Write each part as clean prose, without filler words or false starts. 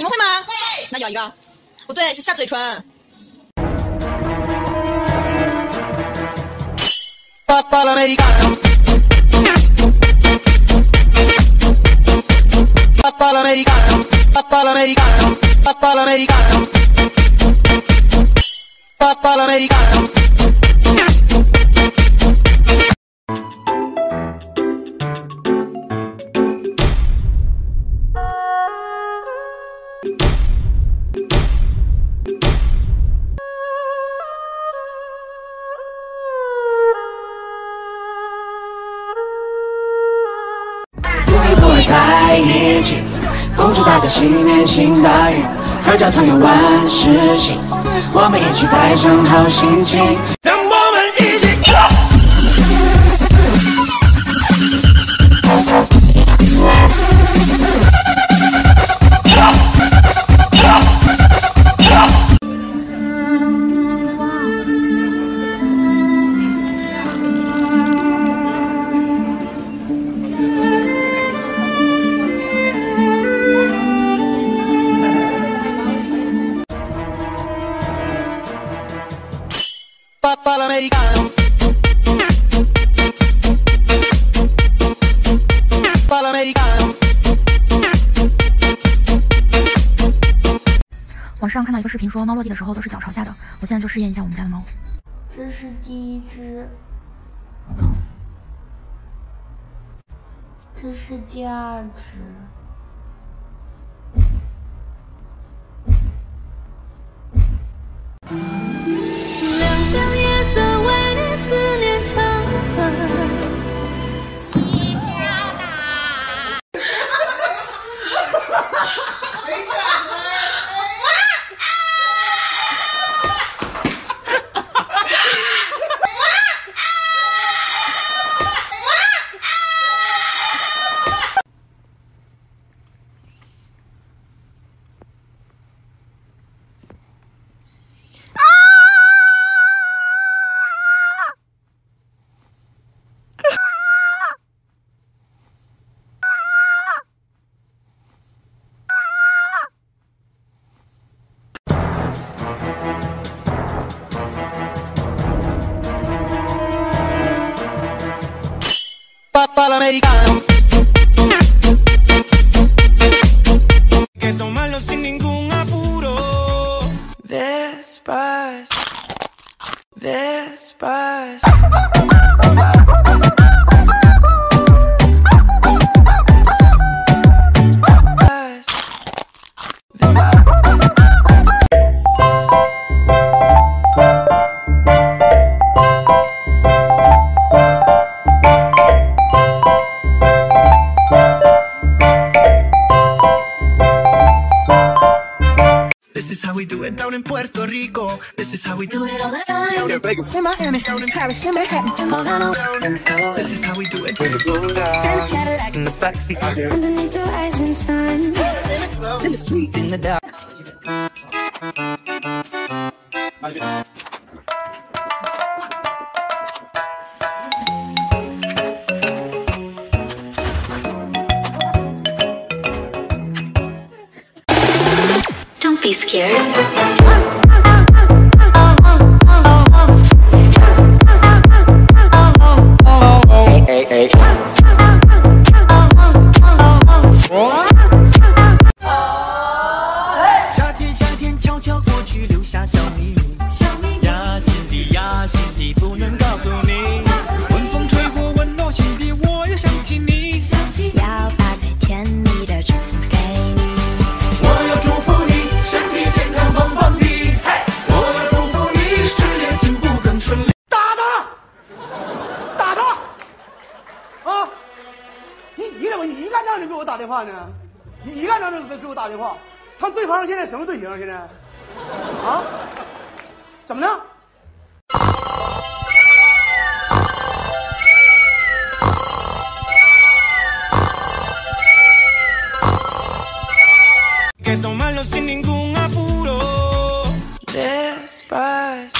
你们会吗？会。那咬一个。不对，是下嘴唇。太年轻，恭祝大家新年新大运，阖家团圆万事兴。我们一起带上好心情，让我们一起。网上看到一个视频说，猫落地的时候都是脚朝下的。我现在就试验一下我们家的猫。这是第一只，这是第二只。两条夜色为你思念长河。你跳的。没事。 Que tomarlo sin ningún apuro. Despacio, despacio. This is how we do it all the time. Down in Vegas, in Miami, down in Paris, in Manhattan, Havana. This is how we do it. In the Cadillac, in the backseat, underneath the rising sun, in the street, in the dark. Don't be scared. Que tomarlo sin ningún apuro. Despacio,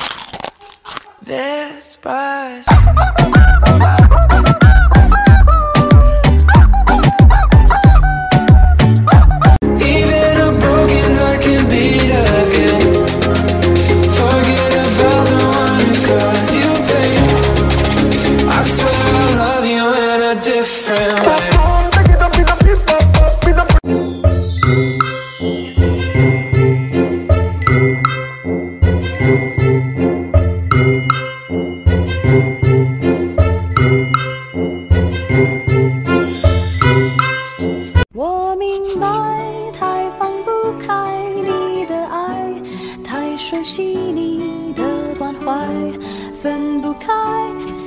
despacio. 声细腻的关怀，分不开，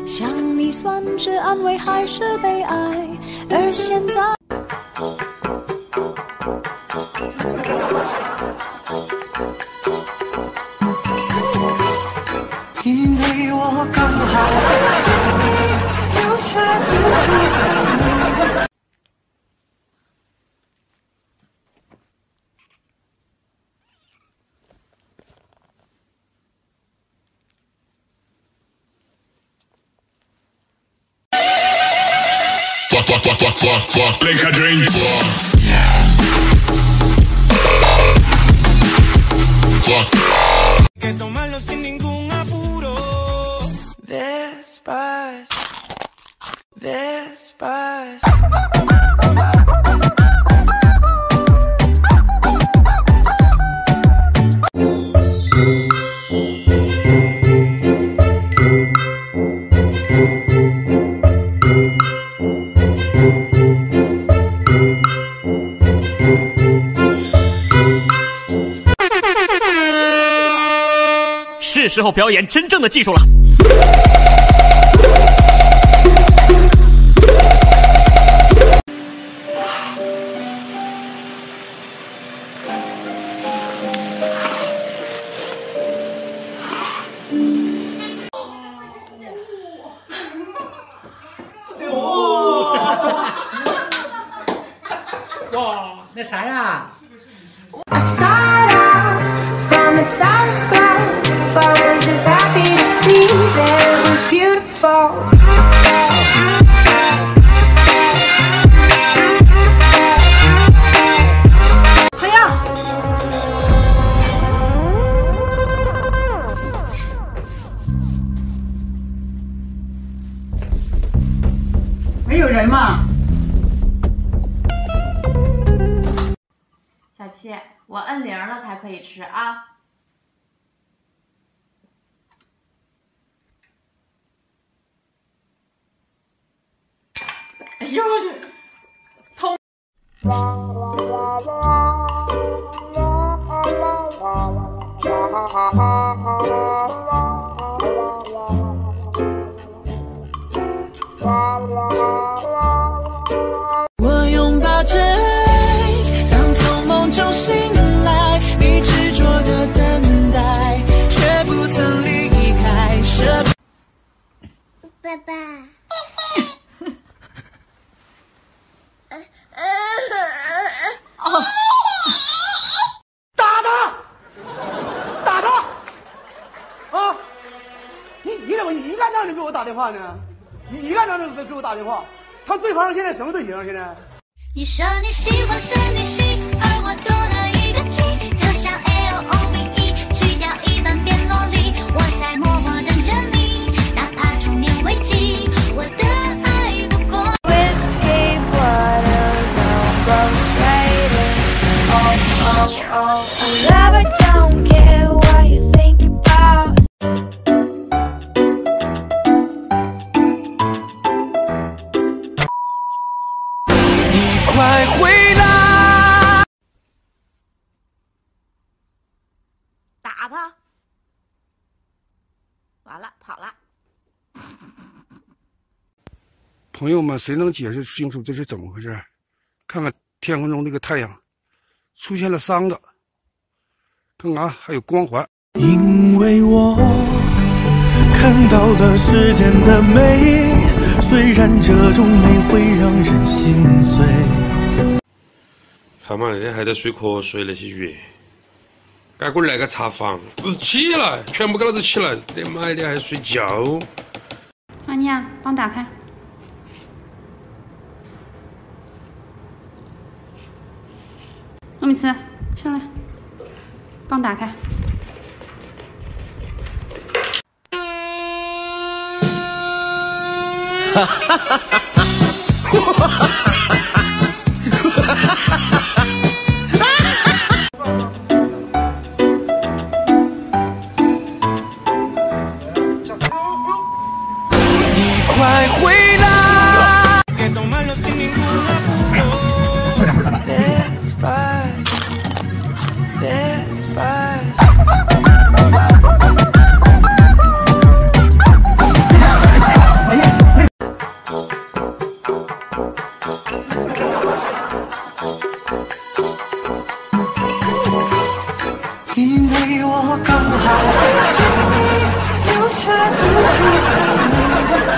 想你算是安慰还是悲哀？而现在。 Fuck, like a drink. Fuck. Que tomarlo sin ningún apuro. Despacio. Despacio.是时候表演真正的技术了。哇，那啥呀？ 谁呀？没有人吗？小七，我摁铃了才可以吃啊。 又去通。我拥抱着爱，当从梦中醒来，你执着的等待，却不曾离开。爸爸。 话呢？一干仗就给我打电话，他对方现在什么队形？现在？你说你喜欢三零七，而我多了一个 G， 就像 L O V E， 去掉一半变萝莉，我在默默等着你，哪怕中年危机，我的爱不过。Whiskey water don't go straight in. Oh oh oh, love I don't care what you think about. 快回来！打他！完了，跑了。朋友们，谁能解释清楚这是怎么回事？看看天空中这个太阳，出现了三个，干啥？还有光环。因为我看到了世间的美，虽然这种美会让人心碎。 他妈的还在睡瞌睡那些鱼，赶快来个查房！起来，全部给老子起来！你妈的还睡觉！阿妮啊，帮打开。糯米糍，上来，帮打开。 快回来！比我更好，请你留下自己在你。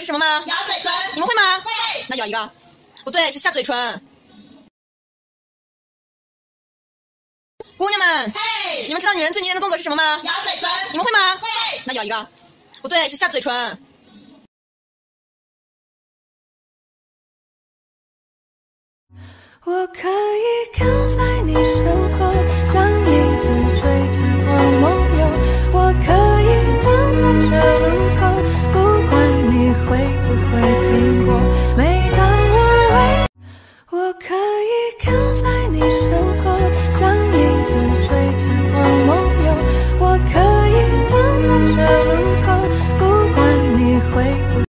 是什么吗？咬嘴唇，你们会吗？会。那咬一个。不对，是下嘴唇。姑娘们，嘿，你们知道女人最迷人的动作是什么吗？咬嘴唇，你们会吗？会。那咬一个。不对，是下嘴唇。我可以跟在你身后，像影子追逐或梦游。我可以等在这路口，不管。 会不会经过？每当我为，我可以跟在你。